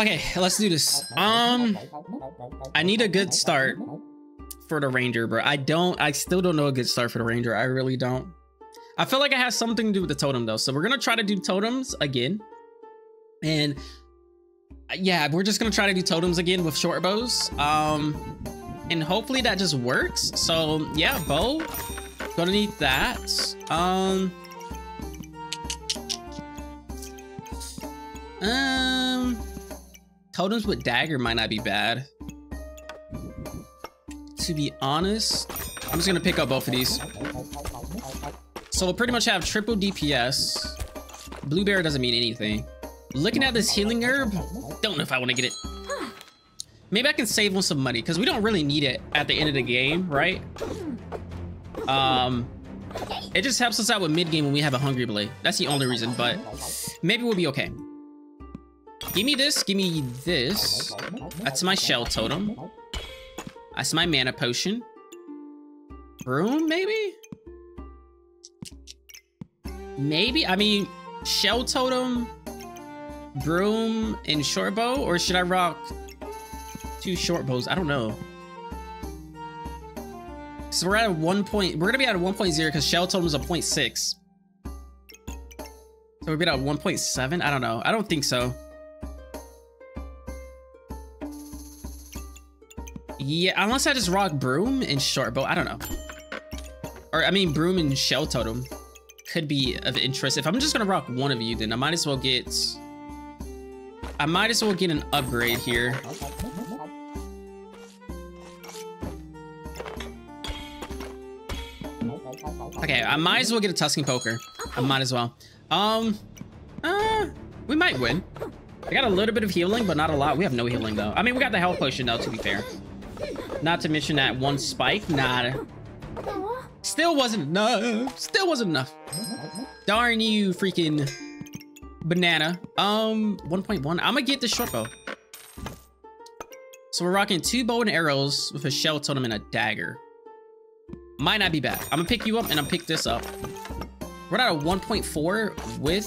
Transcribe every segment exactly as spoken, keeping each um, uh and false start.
Okay, let's do this. Um, I need a good start for the Ranger, bro. I don't, I still don't know a good start for the Ranger. I really don't. I feel like I have something to do with the totem though. So we're going to try to do totems again. And yeah, we're just going to try to do totems again with short bows. Um, and hopefully that just works. So yeah, bow, gonna need that. Um, um, totems with dagger might not be bad. To be honest, I'm just gonna pick up both of these. So we'll pretty much have triple D P S. Blueberry doesn't mean anything. Looking at this healing herb, don't know if I want to get it. Maybe I can save on some money because we don't really need it at the end of the game, right? Um, it just helps us out with mid game when we have a hungry blade. That's the only reason, but maybe we'll be okay. Give me this. Give me this. That's my shell totem. That's my mana potion. Broom, maybe? Maybe? I mean, shell totem, broom, and short bow? Or should I rock two short bows? I don't know. So we're at a one point. We're going to be at a one point zero because shell totem is a zero point six. So we'll be at one point seven? I don't know. I don't think so. Yeah, unless I just rock broom and short bow. I don't know. Or, I mean, broom and shell totem could be of interest. If I'm just going to rock one of you, then I might as well get... I might as well get an upgrade here. Okay, I might as well get a Tusken Poker. I might as well. Um, uh, we might win. I got a little bit of healing, but not a lot. We have no healing, though. I mean, we got the health potion, though, to be fair. Not to mention that one spike. Nah. Still wasn't enough. Still wasn't enough. Darn you, freaking banana. Um, one point one. I'm gonna get the short bow. So we're rocking two bow and arrows with a shell totem and a dagger. Might not be bad. I'm gonna pick you up and I'm pick this up. We're at a one point four with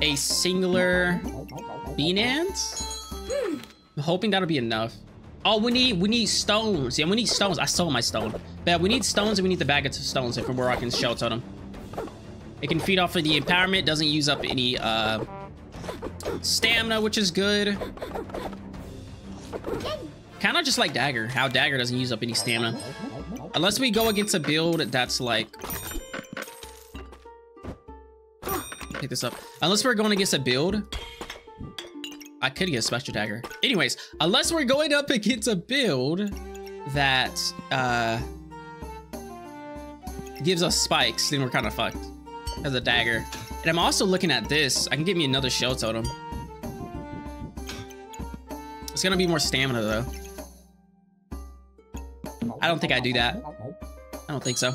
a singular bean ant. I'm hoping that'll be enough. Oh, we need we need stones. Yeah, we need stones. I stole my stone. But we need stones and we need the bag of stones if we're rocking shell totem. It can feed off of the empowerment. Doesn't use up any uh, stamina, which is good. Kind of just like dagger. How dagger doesn't use up any stamina. Unless we go against a build that's like... Pick this up. Unless we're going against a build... I could get a special dagger. Anyways, unless we're going up against a build that uh, gives us spikes, then we're kind of fucked. As a dagger. And I'm also looking at this. I can get me another shell totem. It's gonna be more stamina though. I don't think I do that. I don't think so.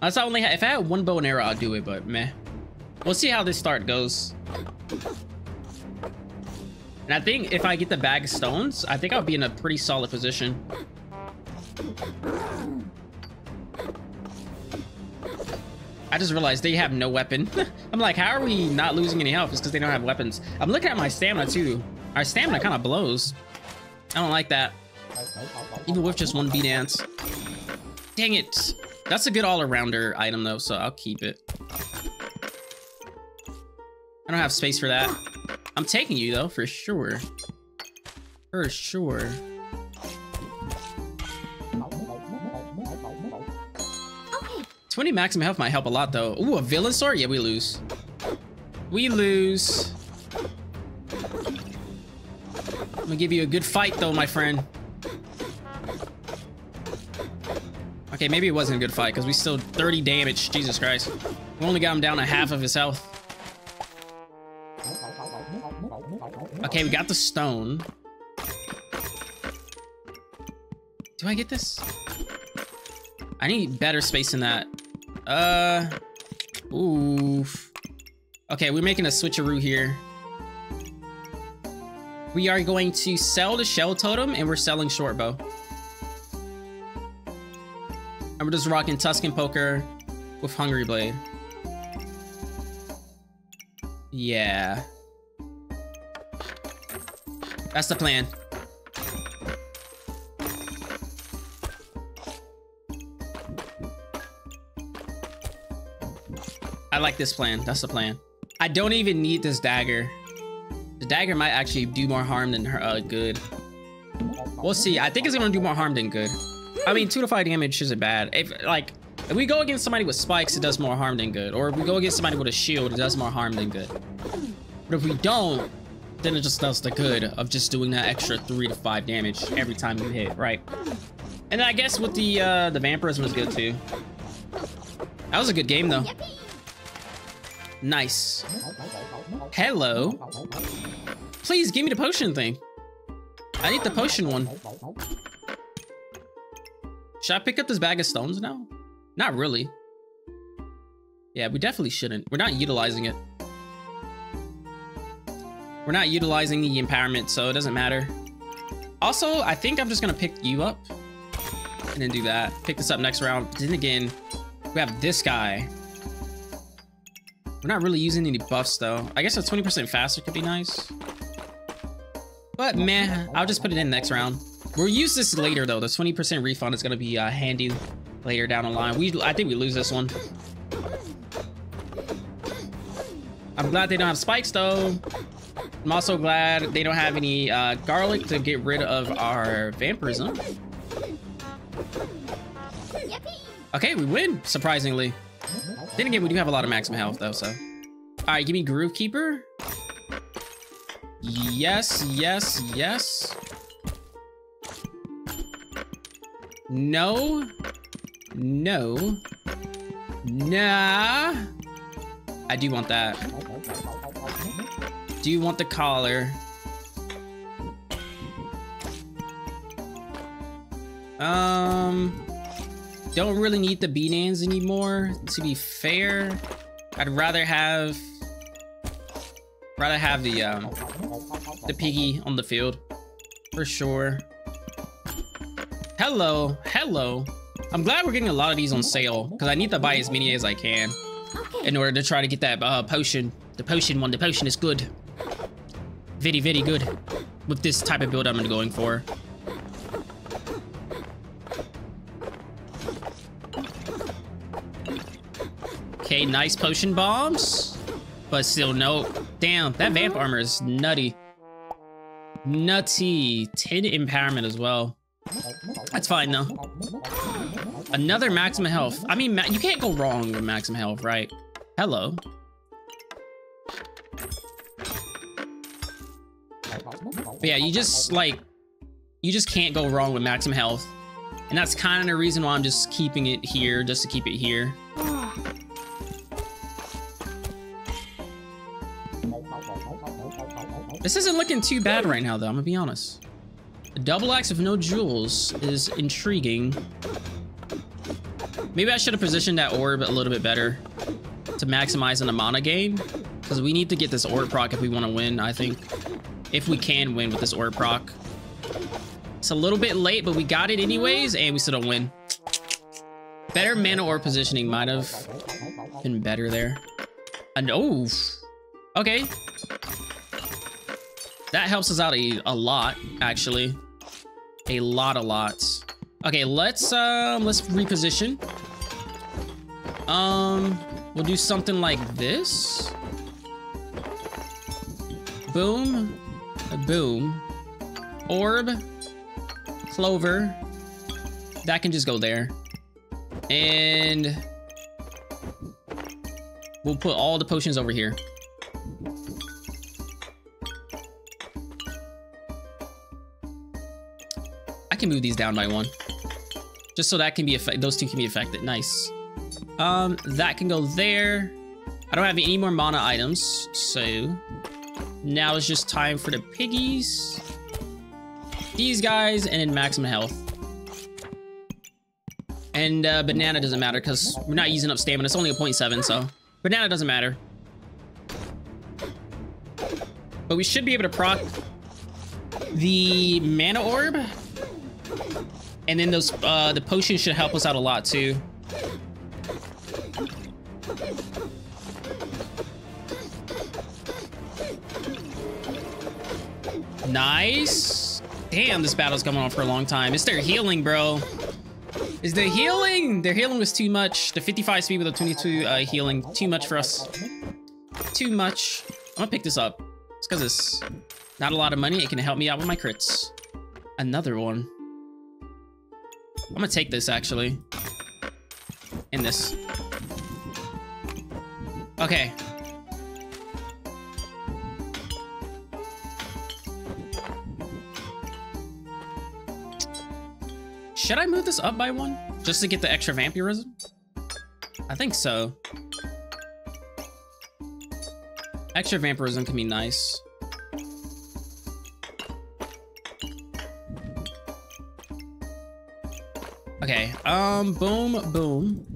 That's not only if I had one bow and arrow, I'd do it, but meh. We'll see how this start goes. And I think if I get the bag of stones, I think I'll be in a pretty solid position. I just realized they have no weapon. I'm like, how are we not losing any health? It's because they don't have weapons. I'm looking at my stamina too. Our stamina kind of blows. I don't like that. Even with just one beat dance. Dang it. That's a good all-arounder item though, so I'll keep it. I don't have space for that. I'm taking you though, for sure. For sure. twenty maximum health might help a lot though. Ooh, a villain sword? Yeah, we lose. We lose. I'm gonna give you a good fight though, my friend. Okay, maybe it wasn't a good fight because we still thirty damage. Jesus Christ. We only got him down to half of his health. Okay, we got the stone. Do I get this? I need better space than that. Uh, oof. Okay, we're making a switcheroo here. We are going to sell the shell totem and we're selling short bow. And we're just rocking Tusken Poker with Hungry Blade. Yeah. That's the plan. I like this plan. That's the plan. I don't even need this dagger. The dagger might actually do more harm than her, uh, good. We'll see. I think it's gonna do more harm than good. I mean, two to five damage isn't bad. If like, if we go against somebody with spikes, it does more harm than good. Or if we go against somebody with a shield, it does more harm than good. But if we don't, then it just does the good of just doing that extra three to five damage every time you hit, right? And then I guess with the uh, the vampirism was good too. That was a good game though. Nice. Hello. Please give me the potion thing. I need the potion one. Should I pick up this bag of stones now? Not really. Yeah, we definitely shouldn't. We're not utilizing it. We're not utilizing the empowerment, so it doesn't matter. Also, I think I'm just gonna pick you up and then do that. Pick this up next round. Then again, we have this guy. We're not really using any buffs though. I guess a twenty percent faster could be nice. But meh, I'll just put it in next round. We'll use this later though. The twenty percent refund is gonna be uh, handy later down the line. We, I think we lose this one. I'm glad they don't have spikes though. I'm also glad they don't have any uh, garlic to get rid of our vampirism. Okay, we win, surprisingly. Then again, we do have a lot of maximum health though, so. All right, give me Groove Keeper. Yes, yes, yes. No. No. Nah. I do want that. Do you want the collar? Um, don't really need the beanans anymore, to be fair. I'd rather have rather have the um the piggy on the field for sure. Hello, hello. I'm glad we're getting a lot of these on sale because I need to buy as many as I can in order to try to get that uh, potion. The potion one. The potion is good. Very, very good with this type of build I'm going for. Okay, nice potion bombs, but still no. Damn, that vamp armor is nutty. Nutty. ten empowerment as well. That's fine though. Another maximum health. I mean, you can't go wrong with maximum health, right? Hello. But yeah, you just like, you just can't go wrong with maximum health. And that's kind of the reason why I'm just keeping it here, just to keep it here. This isn't looking too bad right now though, I'm gonna be honest. A double axe with no jewels is intriguing. Maybe I should have positioned that orb a little bit better to maximize on the mana gain, because we need to get this orb proc if we want to win, I think. If we can win with this orb proc. It's a little bit late, but we got it anyways, and we still don't win. Better mana orb positioning might have been better there. And oh, okay. That helps us out a, a lot, actually. A lot, a lot. Okay, let's um, let's reposition. Um, we'll do something like this. Boom. Boom. Orb. Clover. That can just go there. And we'll put all the potions over here. I can move these down by one. Just so that can be affected. Those two can be affected. Nice. Um, that can go there. I don't have any more mana items, so now it's just time for the piggies, these guys, and then maximum health. And uh, banana doesn't matter because we're not using up stamina. It's only a zero point seven, so banana doesn't matter. But we should be able to proc the mana orb, and then those uh, the potions should help us out a lot too. Nice. Damn, this battle's coming on for a long time. It's their healing, bro. Is the healing? Their healing was too much. The fifty-five speed with a twenty-two uh, healing, too much for us. Too much. I'm gonna pick this up. It's because it's not a lot of money. It can help me out with my crits. Another one. I'm gonna take this actually. And this. Okay. Should I move this up by one? Just to get the extra vampirism? I think so. Extra vampirism can be nice. Okay, um, boom, boom.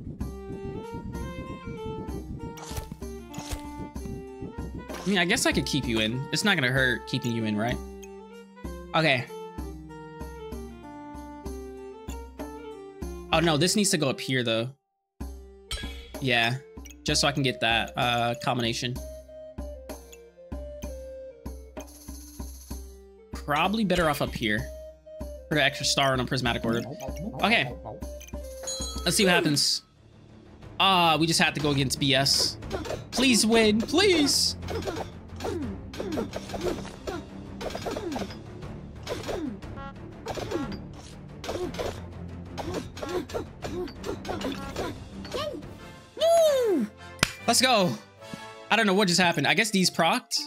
I mean, I guess I could keep you in. It's not gonna hurt keeping you in, right? Okay. Oh no, this needs to go up here though. Yeah, just so I can get that uh, combination. Probably better off up here for the extra star and a prismatic orb. Okay, let's see what happens. Ah, uh, we just have to go against B S. Please win, please. Let's go. I don't know what just happened. I guess these procced.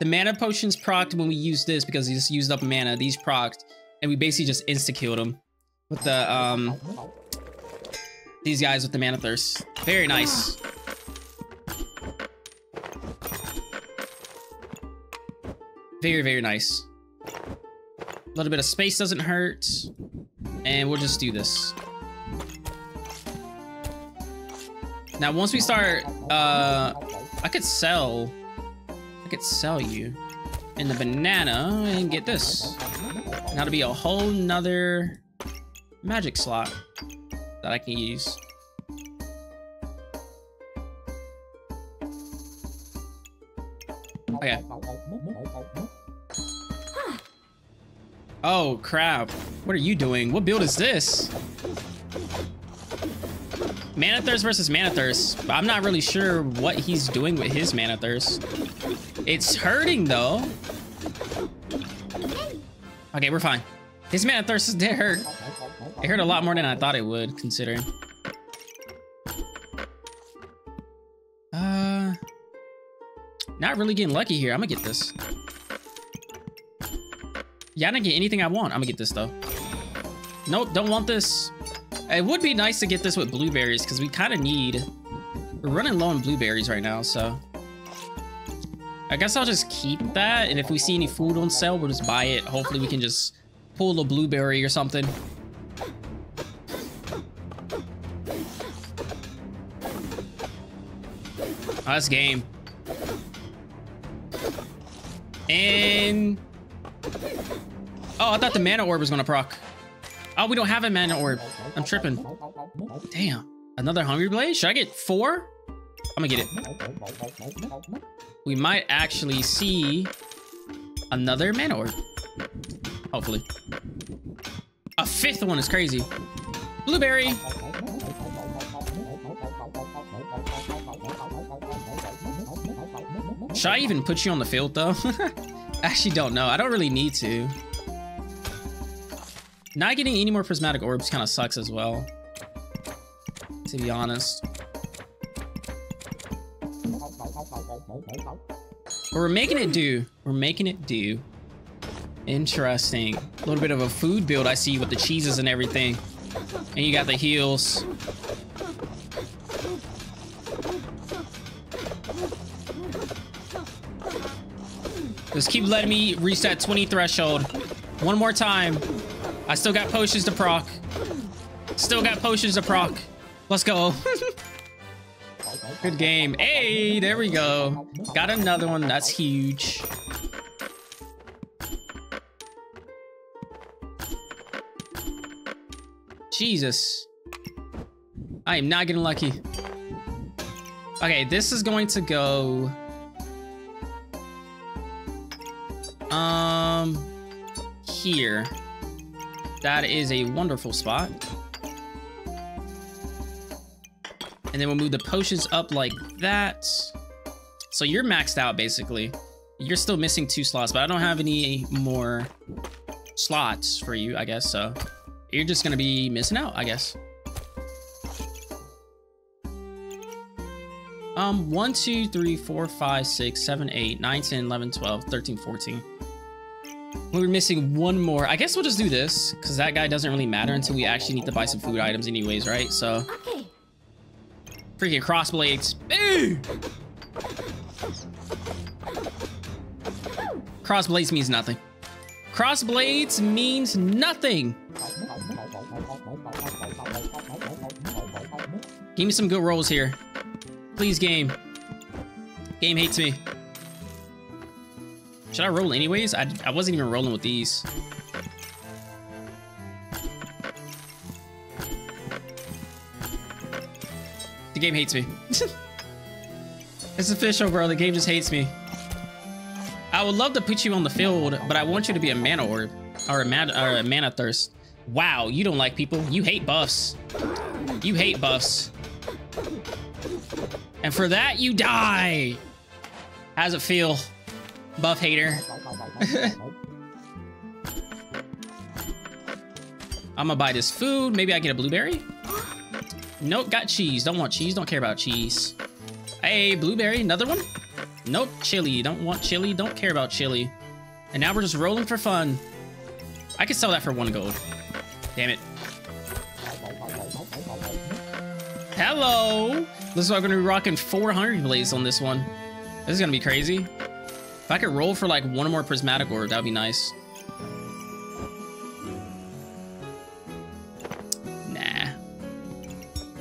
The mana potions procced when we used this because he just used up mana. These procced. And we basically just insta-killed him with the, um, these guys with the mana thirst. Very nice. Very, very nice. A little bit of space doesn't hurt. And we'll just do this. Now, once we start, uh, I could sell, I could sell you in the banana and get this. And that'll be a whole nother magic slot that I can use. Okay. Oh, crap. What are you doing? What build is this? Mana Thirst versus Mana Thirst. I'm not really sure what he's doing with his Mana Thirst. It's hurting, though. Okay, we're fine. His Mana Thirst did hurt. It hurt a lot more than I thought it would, considering. Uh, not really getting lucky here. I'm gonna get this. Yeah, I didn't get anything I want. I'm gonna get this, though. Nope, don't want this. It would be nice to get this with blueberries because we kind of need... We're running low on blueberries right now, so... I guess I'll just keep that, and if we see any food on sale, we'll just buy it. Hopefully we can just pull a blueberry or something. Oh, that's game. And... Oh, I thought the mana orb was going to proc. Oh, we don't have a mana orb. I'm tripping. Damn. Another Hungry Blade? Should I get four? I'm gonna get it. We might actually see another mana orb. Hopefully. A fifth one is crazy. Blueberry. Should I even put you on the field, though? Actually, don't know. I don't really need to. Not getting any more prismatic orbs kind of sucks as well, to be honest. But we're making it do. We're making it do. Interesting. A little bit of a food build I see with the cheeses and everything. And you got the heels. Just keep letting me reach that twenty threshold. One more time. I still got potions to proc. Still got potions to proc. Let's go. Good game. Hey, there we go. Got another one. That's huge. Jesus. I am not getting lucky. Okay, this is going to go... Um... Um, here. That is a wonderful spot. And then we'll move the potions up like that. So you're maxed out, basically. You're still missing two slots, but I don't have any more slots for you, I guess. So you're just going to be missing out, I guess. Um, one, two, three, four, five, six, seven, eight, nine, ten, eleven, twelve, thirteen, fourteen. We're missing one more. I guess we'll just do this, because that guy doesn't really matter until we actually need to buy some food items anyways, right? So... Okay. Freaking crossblades. Crossblades means nothing. Crossblades means nothing. Give me some good rolls here. Please, game. Game hates me. Should I roll anyways? I, I wasn't even rolling with these. The game hates me. It's official, bro. The game just hates me. I would love to put you on the field, but I want you to be a mana orb or a mana or a mana thirst. Wow, you don't like people. You hate buffs. You hate buffs. And for that, you die. How's it feel, buff hater? I'm gonna buy this food. Maybe I get a blueberry. Nope, got cheese. Don't want cheese. Don't care about cheese. Hey, blueberry, another one? Nope, chili. Don't want chili. Don't care about chili. And now we're just rolling for fun. I could sell that for one gold. Damn it. Hello. This is why I'm going to be rocking four hundred blades on this one. This is going to be crazy. If I could roll for like one more prismatic orb, that would be nice.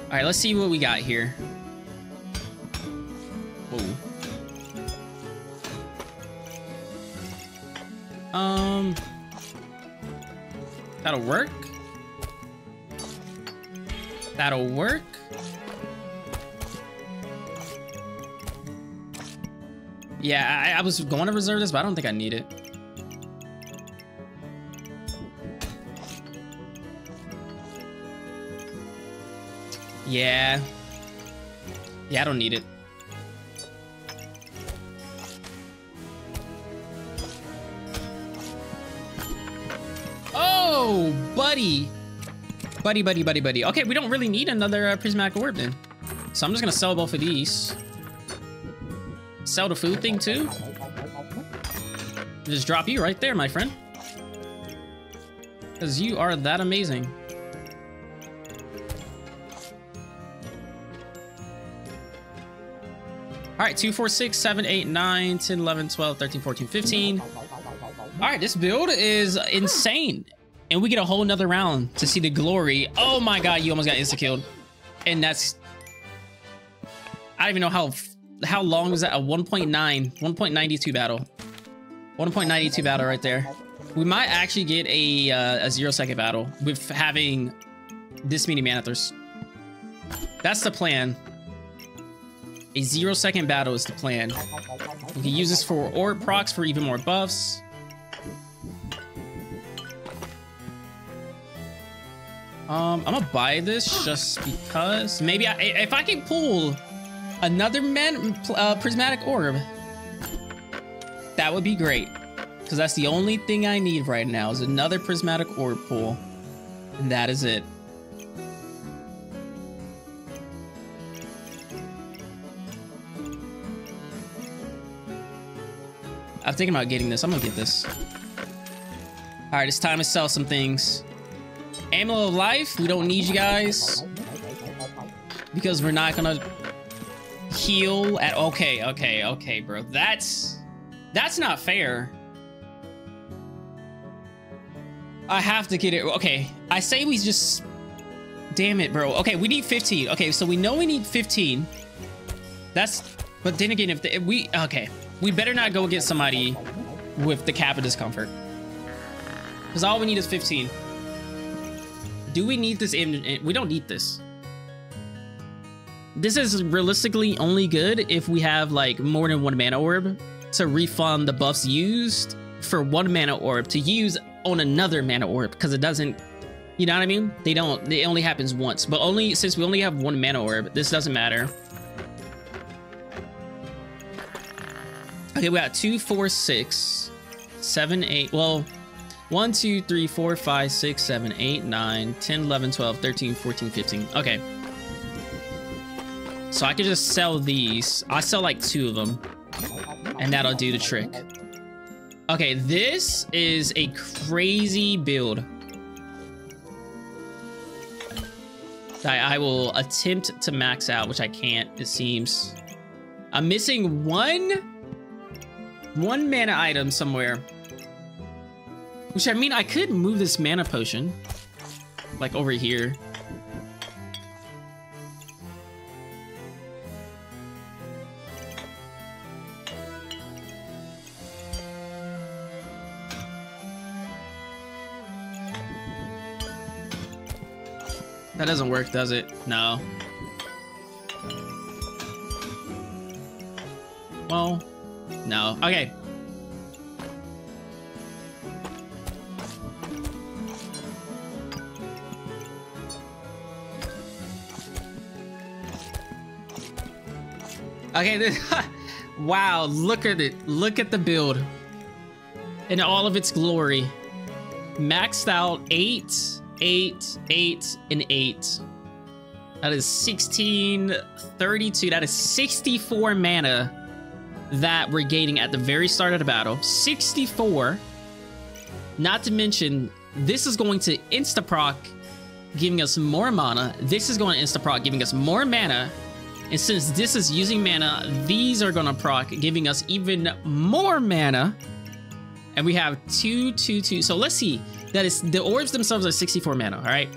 All right, let's see what we got here. Whoa. Um, that'll work. That'll work. Yeah, I, I was going to reserve this, but I don't think I need it. Yeah. Yeah, I don't need it. Oh, buddy. Buddy, buddy, buddy, buddy. Okay, we don't really need another uh, prismatic orb then. So I'm just going to sell both of these. Sell the food thing too. Just drop you right there, my friend. Because you are that amazing. All right, two, four, six, seven, eight, nine, ten, eleven, twelve, thirteen, fourteen, fifteen. All right, this build is insane. And we get a whole nother round to see the glory. Oh my God, you almost got insta-killed. And that's, I don't even know how, how long was that? A one point nine, one point nine two battle. one point nine two battle right there. We might actually get a, uh, a zero second battle with having this many Manathers. That's the plan. A zero second battle is the plan. We can use this for orb procs for even more buffs. Um, I'm gonna buy this just because. Maybe I, if I can pull another man, uh, prismatic orb, that would be great. Because that's the only thing I need right now is another prismatic orb pull. And that is it. I'm thinking about getting this. I'm gonna get this. All right, it's time to sell some things. Amulet of Life, we don't need you guys because we're not gonna heal at. Okay, okay, okay, bro. That's that's not fair. I have to get it. Okay, I say we just. Damn it, bro. Okay, we need fifteen. Okay, so we know we need fifteen. That's. But then again, if, the, if we okay. We better not go get somebody with the cap of discomfort. Because all we need is fifteen. Do we need this? In we don't need this. This is realistically only good if we have like more than one mana orb to refund the buffs used for one mana orb to use on another mana orb, because it doesn't, you know what I mean? They don't, it only happens once, but only since we only have one mana orb, this doesn't matter. Okay, we got two, four, six, seven, eight. Well, one, two, three, four, five, six, seven, eight, nine, ten, eleven, twelve, thirteen, fourteen, fifteen. Okay. So I could just sell these. I'll sell like two of them, and that'll do the trick. Okay, this is a crazy build. I, I will attempt to max out, which I can't, it seems. I'm missing one, one mana item somewhere. Which, I mean, I could move this mana potion, like, over here. That doesn't work, does it? No. Well, no. Okay. Okay, this, wow, look at it. Look at the build in all of its glory. Maxed out eight, eight, eight, and eight. That is sixteen, thirty-two. That is sixty-four mana that we're gaining at the very start of the battle. sixty-four. Not to mention, this is going to insta-proc, giving us more mana. This is going to insta-proc, giving us more mana. And since this is using mana, these are gonna proc, giving us even more mana. And we have two, two, two. So let's see. That is, the orbs themselves are sixty-four mana, all right?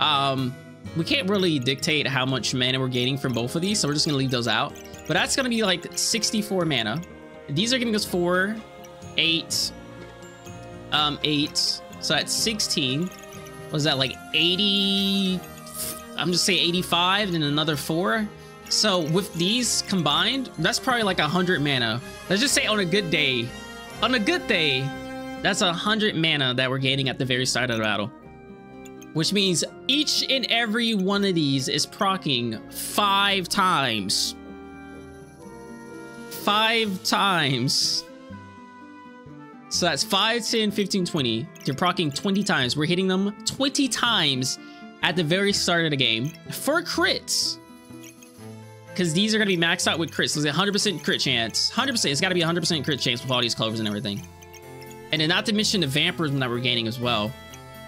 Um, we can't really dictate how much mana we're gaining from both of these, so we're just gonna leave those out. But that's gonna be like sixty-four mana. These are giving us four, eight, um, eight. So that's sixteen. Was that like eighty? I'm just saying eighty-five and another four. So with these combined, that's probably like one hundred mana. Let's just say on a good day, on a good day, that's one hundred mana that we're gaining at the very start of the battle. Which means each and every one of these is proccing five times. Five times. So that's five, ten, fifteen, twenty. You're proccing twenty times. We're hitting them twenty times at the very start of the game for crits. Because these are going to be maxed out with crits. So there's a one hundred percent crit chance. one hundred percent. It's got to be one hundred percent crit chance with all these clovers and everything. And then not to mention the vampirism that we're gaining as well.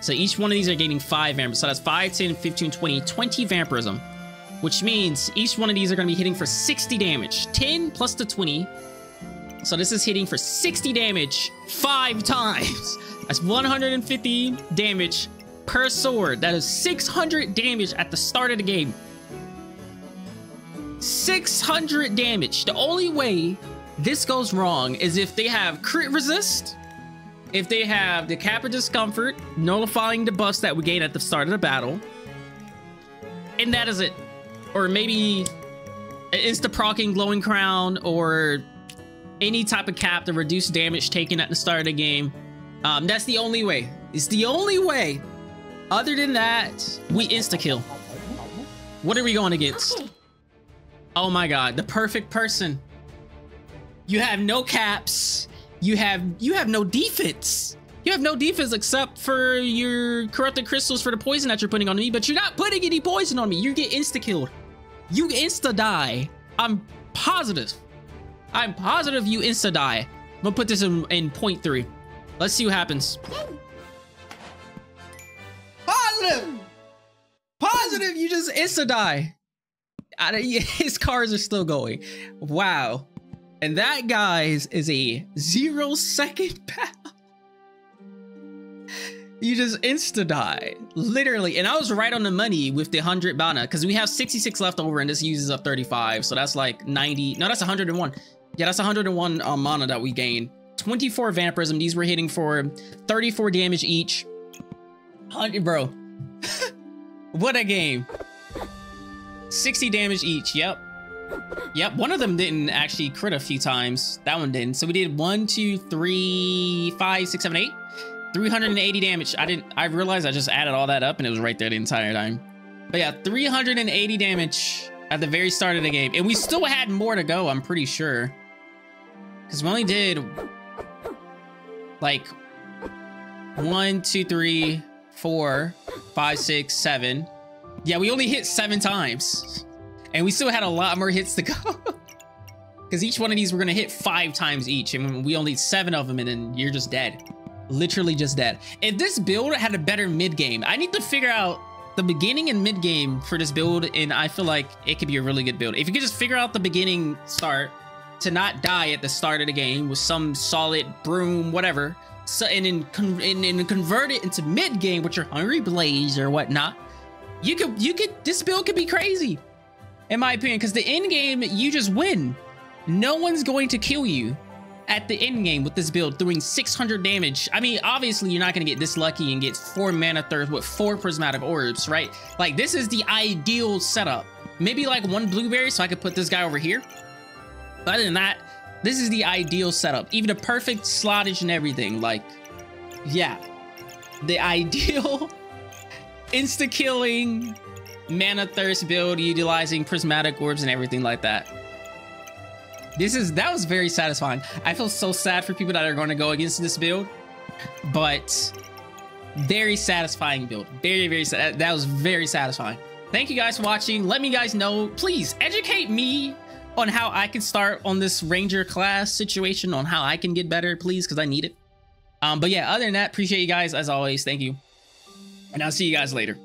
So each one of these are gaining five vampirism. So that's five, ten, fifteen, twenty, twenty vampirism. Which means each one of these are going to be hitting for sixty damage. ten plus the twenty. So this is hitting for sixty damage five times. That's one hundred fifty damage per sword. That is six hundred damage at the start of the game. six hundred damage. The only way this goes wrong is if they have crit resist, if they have the cap of discomfort, nullifying the buffs that we gain at the start of the battle, and that is it. Or maybe an insta-proccing glowing crown or any type of cap to reduce damage taken at the start of the game. Um, that's the only way. It's the only way. Other than that, we insta-kill. What are we going against? Oh my god, the perfect person. You have no caps. You have you have no defense. You have no defense except for your corrupted crystals for the poison that you're putting on me, but you're not putting any poison on me. You get insta-killed. You insta-die. I'm positive. I'm positive you insta-die. I'm gonna put this in, in point three. Let's see what happens. Positive! Positive, you just insta-die. His cars are still going. Wow. And that, guys, is a zero second battle. You just insta-die. Literally. And I was right on the money with the one hundred mana, because we have sixty-six left over and this uses up thirty-five. So that's like ninety. No, that's one hundred one. Yeah, that's one hundred one um, mana that we gained. twenty-four vampirism. These were hitting for thirty-four damage each. one hundred, bro. What a game. sixty damage each. Yep. Yep, one of them didn't actually crit a few times. That one didn't. So we did one, two, three, five, six, seven, eight. three hundred eighty damage. I didn't, I realized I just added all that up and it was right there the entire time. But yeah, three hundred eighty damage at the very start of the game. And we still had more to go, I'm pretty sure. Because we only did like one, two, three, four, five, six, seven. Yeah, we only hit seven times. And we still had a lot more hits to go. Because each one of these, we're going to hit five times each. And we only need seven of them, and then you're just dead. Literally just dead. If this build had a better mid-game, I need to figure out the beginning and mid-game for this build. And I feel like it could be a really good build. If you could just figure out the beginning start to not die at the start of the game with some solid broom, whatever. So, and then con and, and convert it into mid-game with your Hungry Blaze or whatnot. You could, you could, this build could be crazy. In my opinion, because the end game, you just win. No one's going to kill you at the end game with this build, doing six hundred damage. I mean, obviously, you're not going to get this lucky and get four mana thirst with four prismatic orbs, right? Like, this is the ideal setup. Maybe like one blueberry, so I could put this guy over here. But other than that, this is the ideal setup. Even a perfect slottage and everything. Like, yeah, the ideal insta killing. Mana thirst build utilizing prismatic orbs and everything like that. This is, that was very satisfying. I feel so sad for people that are going to go against this build, but very satisfying build. Very, very, that was very satisfying. Thank you guys for watching. Let me guys know, please educate me on how I can start on this Ranger class situation, on how I can get better, please, because I need it. Um, but yeah, other than that, appreciate you guys as always. Thank you. And I'll see you guys later.